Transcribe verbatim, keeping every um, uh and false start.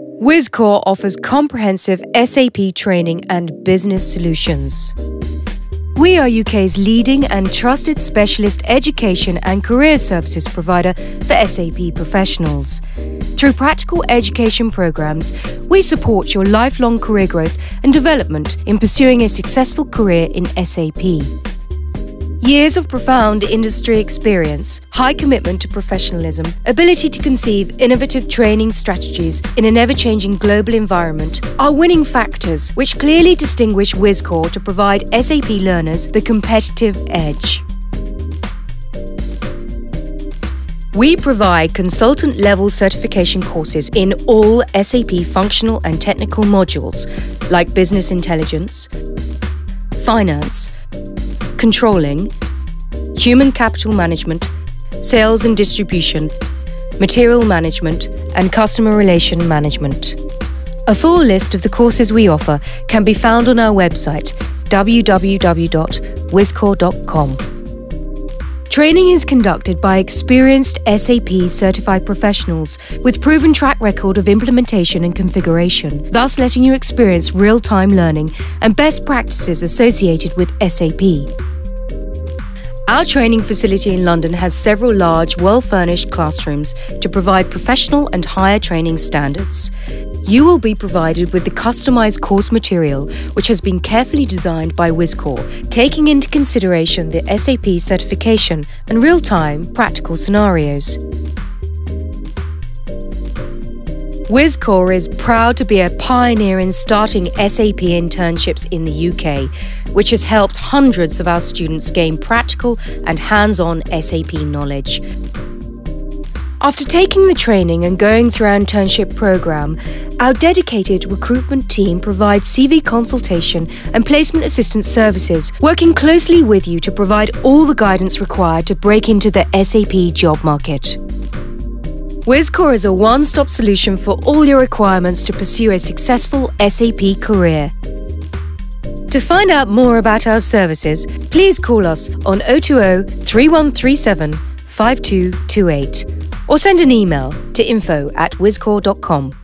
Wizcore offers comprehensive S A P training and business solutions. We are U K's leading and trusted specialist education and career services provider for S A P professionals. Through practical education programs, we support your lifelong career growth and development in pursuing a successful career in S A P. Years of profound industry experience, high commitment to professionalism, ability to conceive innovative training strategies in an ever-changing global environment are winning factors which clearly distinguish Wizcore to provide S A P learners the competitive edge. We provide consultant-level certification courses in all S A P functional and technical modules like business intelligence, finance, controlling, human capital management, sales and distribution, material management, and customer relation management. A full list of the courses we offer can be found on our website, w w w dot wizcore dot com. Training is conducted by experienced S A P certified professionals with proven track record of implementation and configuration, thus letting you experience real-time learning and best practices associated with S A P. Our training facility in London has several large, well-furnished classrooms to provide professional and higher training standards. You will be provided with the customized course material, which has been carefully designed by Wizcore, taking into consideration the S A P certification and real-time practical scenarios. Wizcore is proud to be a pioneer in starting S A P internships in the U K, which has helped hundreds of our students gain practical and hands-on S A P knowledge. After taking the training and going through our internship programme, our dedicated recruitment team provides C V consultation and placement assistance services, working closely with you to provide all the guidance required to break into the S A P job market. Wizcore is a one-stop solution for all your requirements to pursue a successful S A P career. To find out more about our services, please call us on oh two oh, three one three seven, five two two eight or send an email to info at wizcore dot com.